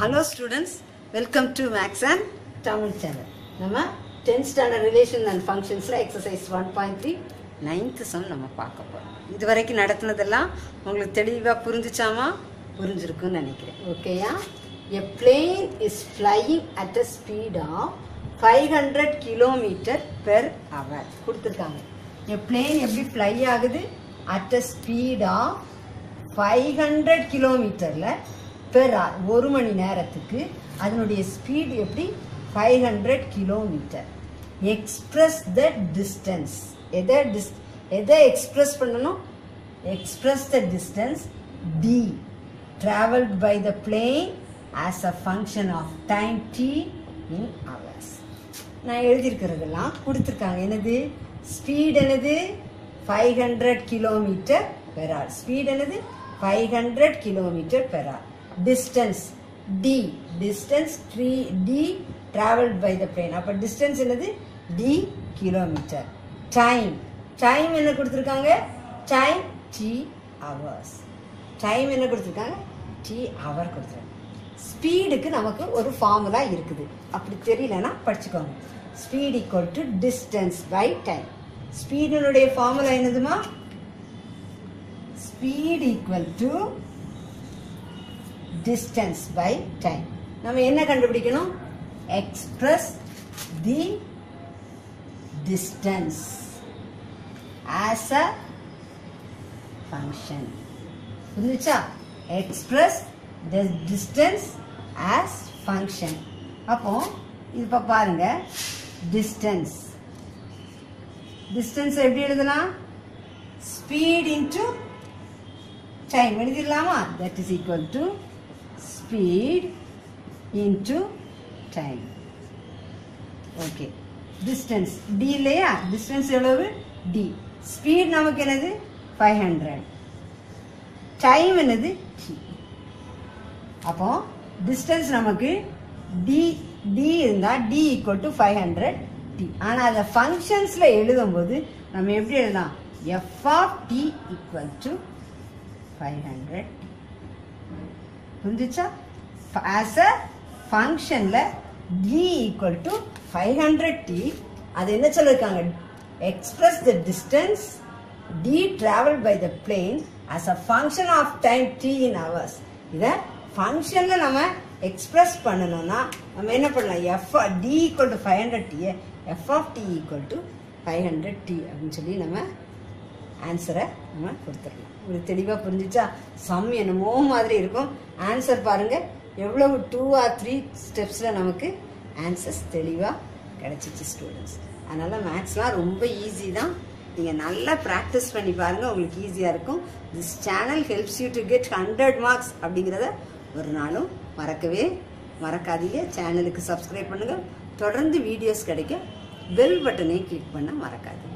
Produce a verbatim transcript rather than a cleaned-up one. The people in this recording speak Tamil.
Hello students, welcome to maths and Tamil channel. நம்ம டென்த் ஸ்டாண்டர்ட் ரிலேஷன் அண்ட் ஃபங்க்ஷன்ஸில் exercise one point three ninth sum நம்ம பார்க்க போகிறோம். இது வரைக்கும் நடத்தினதெல்லாம் உங்களுக்கு தெளிவாக புரிஞ்சிச்சாமா? புரிஞ்சிருக்குன்னு நினைக்கிறேன். ஓகேயா? A plane is flying at a speed of five hundred kilometre per hour கொடுத்துருக்காங்க. எ பிளேன் எப்படி ஃப்ளை ஆகுது? At a speed of five hundred கிலோமீட்டரில் பெர் ஒரு மணி நேரத்துக்கு அதனுடைய ஸ்பீடு எப்படி? Five hundred kilometre. Express the distance. எதை டிஸ் எதை எக்ஸ்பிரஸ் பண்ணணும்? Express the distance d travelled by the plane as a function of time D in hours. நான் எழுதியிருக்கிறதெல்லாம் கொடுத்துருக்காங்க. என்னது ஸ்பீட்? என்னது? Five hundred kilometre per hour. Speed என்னது? Five hundred kilometre per hour. distance d distance d traveled by the plane. அப்ப distance என்னது? d kilometer. time time என்ன கொடுத்திருக்காங்க? time t hours. time என்ன கொடுத்திருக்காங்க? t hour கொடுத்திருக்காங்க. ஸ்பீடுக்கு நமக்கு ஒரு ஃபார்முலா இருக்குது. அப்படி தெரியலனா படிச்சுக்கோங்க. speed equal to distance by time. speed உடைய ஃபார்முலா என்னதுமா? speed equal to distance by time. நம்ம என்ன கண்டுபிடிக்கணும்? express the distance as a function. புரிஞ்சுச்சா? express the distance as function. அப்போ இப்ப பாருங்க, distance distance எப்படி எழுதலாம்? speed into time எழுதிடலாமா? that is equal to speed into time. okay, distance d இல்லையா? distance எவ்வளவு? d. speed நமக்கு என்னது? five hundred. time என்னது? t. அப்போ distance நமக்கு d d இருந்தா d equal to five hundred t. ஆனா அத functionsல எழுதும்போது நம்ம எப்படி எழுதலாம்? f of t equal to five hundred. புரிஞ்சுச்சா? as a functionல d equal to five hundred t. அது என்ன சொல்லிருக்காங்க? express the distance d traveled by the plane as a function of time t in hours. இதை functionல நம்ம express பண்ணணும்னா நம்ம என்ன பண்ணலாம்? f d equal to five hundred t f of t equal to five hundred t அப்படின்னு சொல்லி நம்ம ஆன்சரை நம்ம கொடுத்துடலாம். உங்களுக்கு தெளிவாக புரிஞ்சிச்சா? சம் என்னமோ மாதிரி இருக்கும். ஆன்சர் பாருங்கள், எவ்வளவு டூ ஆர் த்ரீ ஸ்டெப்ஸில் நமக்கு ஆன்சர்ஸ் தெளிவாக கிடச்சிச்சு ஸ்டூடெண்ட்ஸ். அதனால் மேக்ஸ்லாம் ரொம்ப ஈஸி தான். நீங்கள் நல்லா ப்ராக்டிஸ் பண்ணி பாருங்கள், உங்களுக்கு ஈஸியாக இருக்கும். This channel helps you to get hundred marks அப்படிங்கிறத ஒரு நாளும் மறக்கவே மறக்காதீங்க. சேனலுக்கு சப்ஸ்கிரைப் பண்ணுங்கள். தொடர்ந்து வீடியோஸ் கிடைக்க பெல் பட்டனையும் கிளிக் பண்ண மறக்காதீங்க.